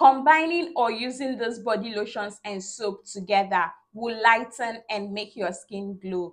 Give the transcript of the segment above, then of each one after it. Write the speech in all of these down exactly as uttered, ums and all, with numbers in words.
Combining or using these body lotions and soap together will lighten and make your skin glow.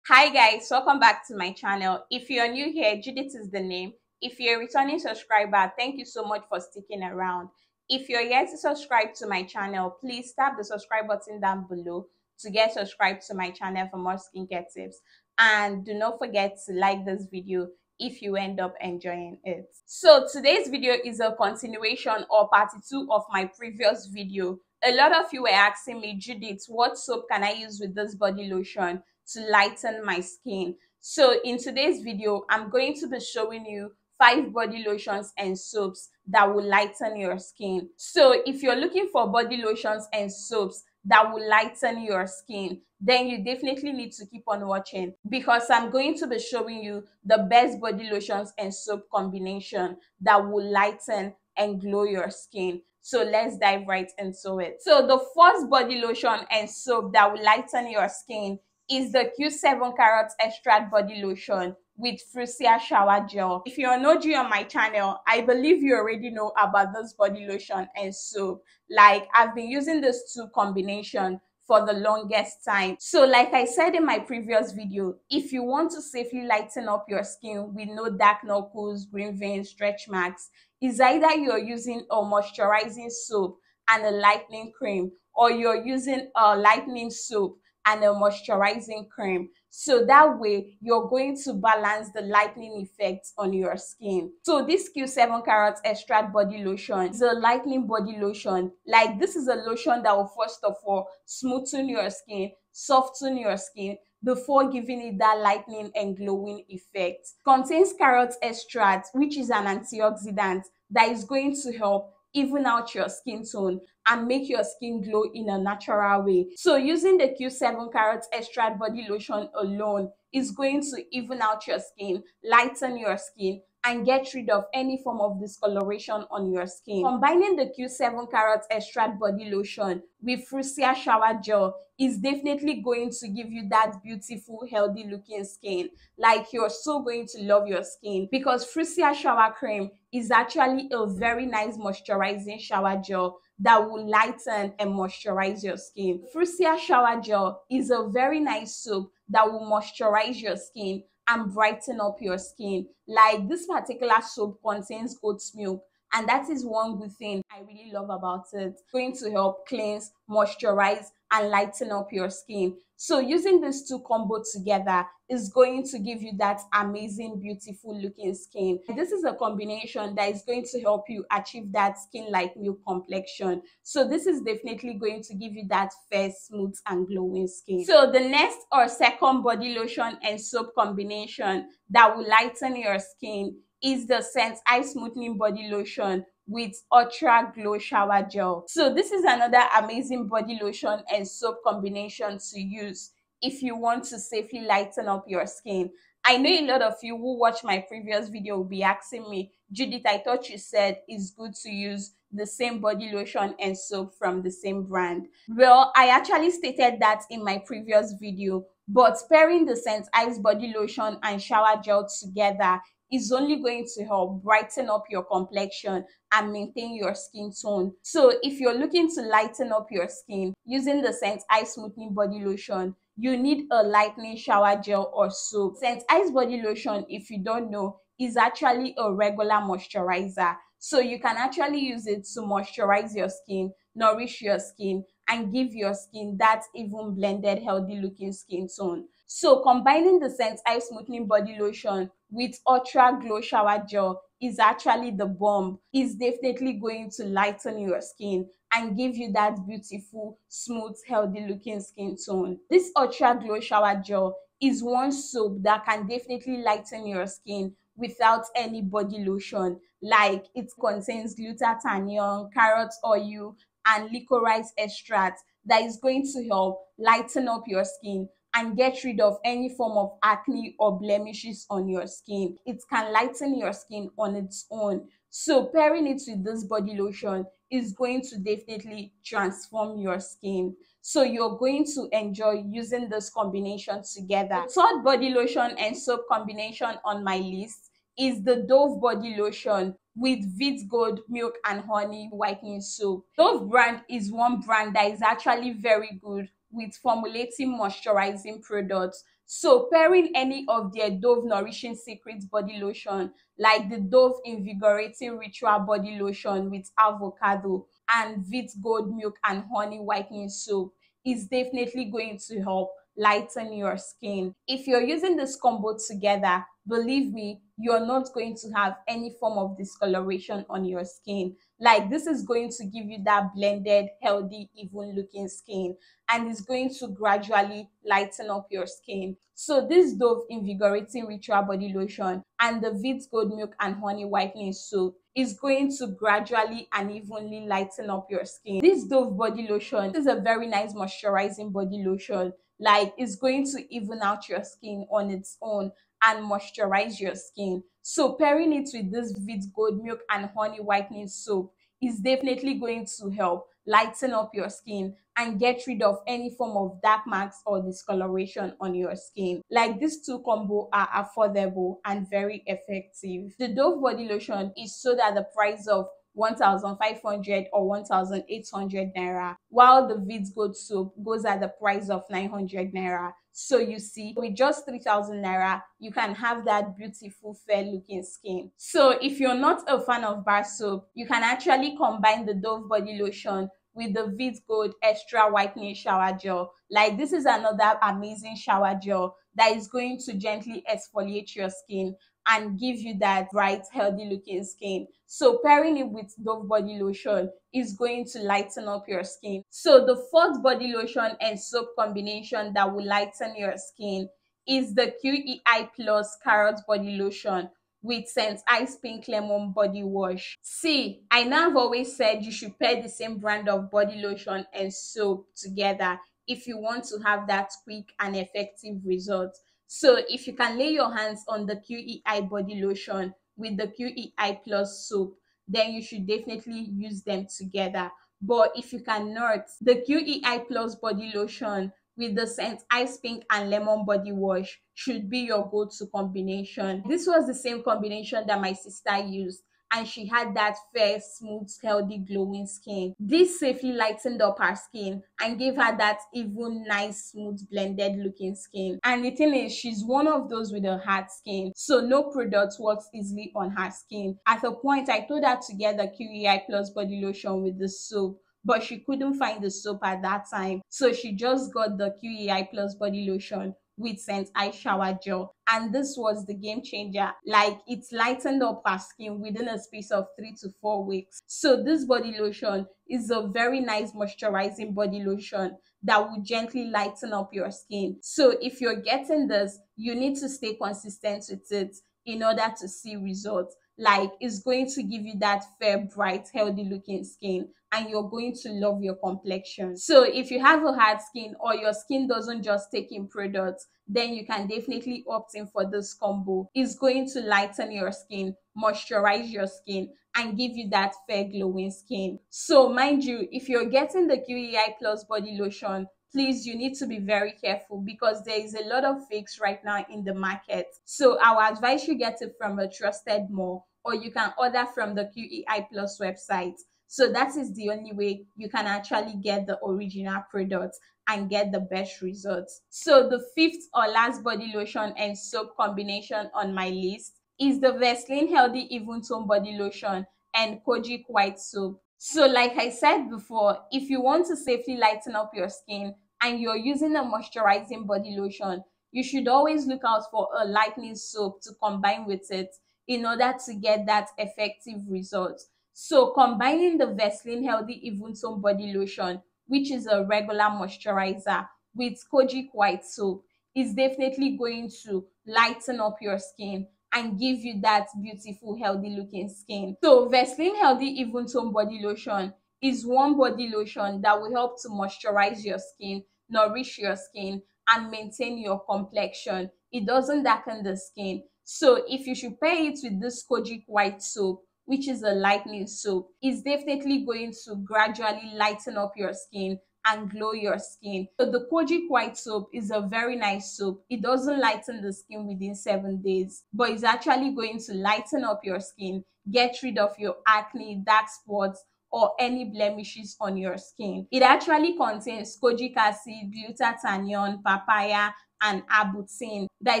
Hi guys, welcome back to my channel. If you're new here, Judith is the name. If you're a returning subscriber, thank you so much for sticking around. If you're yet to subscribe to my channel, please tap the subscribe button down below to get subscribed to my channel for more skincare tips. And do not forget to like this video if you end up enjoying it. So today's video is a continuation or part two of my previous video. A lot of you were asking me, Judith, what soap can I use with this body lotion to lighten my skin? So in today's video, I'm going to be showing you five body lotions and soaps that will lighten your skin. So if you're looking for body lotions and soaps that will lighten your skin, then you definitely need to keep on watching, because I'm going to be showing you the best body lotions and soap combination that will lighten and glow your skin. So let's dive right into it. So the first body lotion and soap that will lighten your skin is the Q seven carrot extract body lotion with Fruzia shower gel. If you're an O G on my channel, I believe you already know about this body lotion and soap. Like, I've been using this two combination for the longest time. So like I said in my previous video, if you want to safely lighten up your skin with no dark knuckles, green veins, stretch marks, it's either you're using a moisturizing soap and a lightening cream, or you're using a lightening soap and a moisturizing cream. So that way you're going to balance the lightening effects on your skin. So this Q seven carrot extract body lotion is a lightening body lotion. Like, this is a lotion that will first of all smoothen your skin, soften your skin before giving it that lightening and glowing effect. Contains carrot extract, which is an antioxidant that is going to help even out your skin tone and make your skin glow in a natural way. So using the Q seven carrot extract body lotion alone is going to even out your skin, lighten your skin, and get rid of any form of discoloration on your skin. Combining the Q seven carrot extract body lotion with Fruzia shower gel is definitely going to give you that beautiful, healthy looking skin. Like, you're so going to love your skin, because Fruzia shower cream is actually a very nice moisturizing shower gel that will lighten and moisturize your skin. Fruzia shower gel is a very nice soap that will moisturize your skin and brighten up your skin. Like, this particular soap contains goat's milk, and that is one good thing I really love about it. It's going to help cleanse, moisturize, and lighten up your skin. So using these two combo together is going to give you that amazing, beautiful looking skin. This is a combination that is going to help you achieve that skin like milk complexion. So this is definitely going to give you that fair, smooth, and glowing skin. So the next or second body lotion and soap combination that will lighten your skin is the St Ives smoothing body lotion with Ultra Glow shower gel. So this is another amazing body lotion and soap combination to use if you want to safely lighten up your skin. I know a lot of you who watched my previous video will be asking me, Judith, I thought you said it's good to use the same body lotion and soap from the same brand. Well, I actually stated that in my previous video, but pairing the St Ives body lotion and shower gel together is only going to help brighten up your complexion and maintain your skin tone. So if you're looking to lighten up your skin using the St Ives smoothing body lotion, you need a lightening shower gel or soap. St Ives body lotion, if you don't know, is actually a regular moisturizer. So you can actually use it to moisturize your skin, nourish your skin, and give your skin that even blended, healthy looking skin tone. So combining the St Ives smoothing body lotion with Ultra Glow shower gel is actually the bomb. It's definitely going to lighten your skin and give you that beautiful, smooth, healthy looking skin tone. This Ultra Glow shower gel is one soap that can definitely lighten your skin without any body lotion. Like, it contains glutathione, carrot oil, and licorice extract that is going to help lighten up your skin and get rid of any form of acne or blemishes on your skin. It can lighten your skin on its own. So pairing it with this body lotion is going to definitely transform your skin. So you're going to enjoy using this combination together. The third body lotion and soap combination on my list is the Dove body lotion with Veet Gold Milk and Honey Whitening Soap. Dove brand is one brand that is actually very good with formulating moisturizing products. So pairing any of their Dove Nourishing Secrets body lotion, like the Dove Invigorating Ritual Body Lotion with Avocado and Veet Gold Milk and Honey Whitening Soap, is definitely going to help lighten your skin. If you're using this combo together, believe me, you're not going to have any form of discoloration on your skin. Like, this is going to give you that blended, healthy, even looking skin, and it's going to gradually lighten up your skin. So this Dove Invigorating Ritual Body Lotion and the Veet Gold Milk and Honey Whitening Soap is going to gradually and evenly lighten up your skin. This Dove body lotion is a very nice moisturizing body lotion. Like, it's going to even out your skin on its own and moisturize your skin. So pairing it with this Veet Gold Milk and Honey Whitening Soap is definitely going to help lighten up your skin and get rid of any form of dark marks or discoloration on your skin. Like, these two combo are affordable and very effective. The Dove body lotion is sold at the price of one thousand five hundred or one thousand eight hundred naira, while the Veet Gold soap goes at the price of nine hundred naira. So you see, with just three thousand naira, you can have that beautiful, fair looking skin. So if you're not a fan of bar soap, you can actually combine the Dove body lotion with the Veet Gold Extra Whitening Shower Gel. Like, this is another amazing shower gel that is going to gently exfoliate your skin and give you that bright, healthy looking skin. So pairing it with Dove body lotion is going to lighten up your skin. So the fourth body lotion and soap combination that will lighten your skin is the Q E I plus Carrot Body Lotion with St Ives Pink Lemon Body Wash. See, I know I've always said you should pair the same brand of body lotion and soap together if you want to have that quick and effective result. So if you can lay your hands on the Q E I body lotion with the Q E I plus soap, then you should definitely use them together. But if you cannot, the Q E I plus body lotion with the St Ives Pink and Lemon Body Wash should be your go-to combination. This was the same combination that my sister used, and she had that fair, smooth, healthy, glowing skin. This safely lightened up her skin and gave her that even nice, smooth, blended looking skin. And the thing is, she's one of those with a hard skin, so no product works easily on her skin. At a point, I told her to get the Q E I plus body lotion with the soap, but she couldn't find the soap at that time, so she just got the Q E I plus body lotion with St Ives Shower Gel, and this was the game changer. Like, it's lightened up her skin within a space of three to four weeks. So this body lotion is a very nice moisturizing body lotion that will gently lighten up your skin. So if you're getting this, you need to stay consistent with it in order to see results. Like, it's going to give you that fair, bright, healthy looking skin, and you're going to love your complexion. So if you have a hard skin or your skin doesn't just take in products, then you can definitely opt in for this combo. It's going to lighten your skin, moisturize your skin, and give you that fair, glowing skin. So mind you, if you're getting the Q E I plus body lotion, please, you need to be very careful because there is a lot of fakes right now in the market. So I would advise you get it from a trusted mall, or you can order from the Q E I plus website. So that is the only way you can actually get the original product and get the best results. So the fifth or last body lotion and soap combination on my list is the Vaseline Healthy Even Tone Body Lotion and Kojic White Soap. So like I said before, if you want to safely lighten up your skin and you're using a moisturizing body lotion, you should always look out for a lightening soap to combine with it in order to get that effective result. So combining the Vaseline Healthy Even Tone Body Lotion, which is a regular moisturizer, with Kojic White Soap is definitely going to lighten up your skin and give you that beautiful, healthy looking skin. So Vaseline Healthy Even Tone Body Lotion is one body lotion that will help to moisturize your skin, nourish your skin, and maintain your complexion. It doesn't darken the skin. So if you should pair it with this Kojic White Soap, which is a lightening soap, it's definitely going to gradually lighten up your skin and glow your skin. So the Kojic white soap is a very nice soap. It doesn't lighten the skin within seven days, but it's actually going to lighten up your skin, get rid of your acne, dark spots, or any blemishes on your skin. It actually contains kojic acid, butyl tannin, papaya, and arbutin that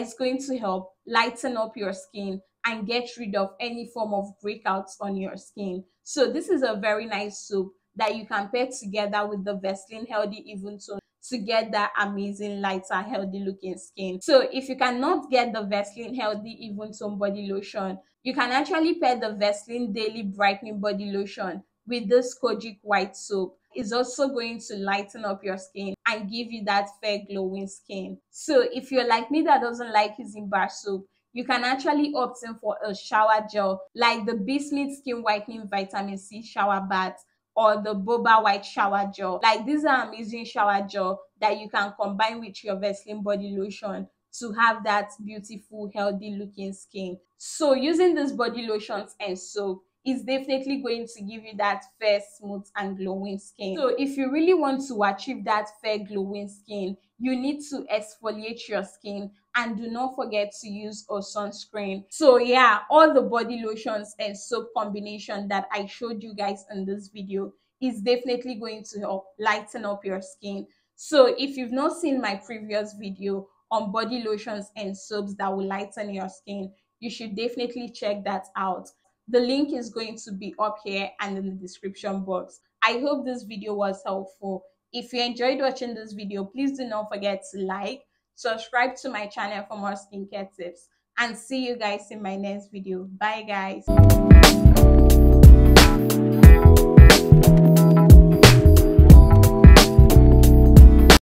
is going to help lighten up your skin and get rid of any form of breakouts on your skin. So this is a very nice soap that you can pair together with the Vaseline Healthy Even Tone to get that amazing, lighter, healthy looking skin. So if you cannot get the Vaseline Healthy Even Tone body lotion, you can actually pair the Vaseline Daily Brightening Body Lotion with this Kojic white soap. Is also going to lighten up your skin and give you that fair glowing skin. So if you're like me that doesn't like using bar soap, you can actually opt in for a shower gel like the Bismdi Skin Whitening Vitamin C Shower Bath or the Boba White Shower Gel. Like, these are amazing shower gel that you can combine with your Vaseline body lotion to have that beautiful, healthy looking skin. So using these body lotions and soap, it's definitely going to give you that fair, smooth, and glowing skin. So if you really want to achieve that fair, glowing skin, you need to exfoliate your skin and do not forget to use a sunscreen. So yeah, all the body lotions and soap combination that I showed you guys in this video is definitely going to help lighten up your skin. So if you've not seen my previous video on body lotions and soaps that will lighten your skin, you should definitely check that out. The link is going to be up here and in the description box. I hope this video was helpful. If you enjoyed watching this video, please do not forget to like, subscribe to my channel for more skincare tips, and see you guys in my next video. Bye guys.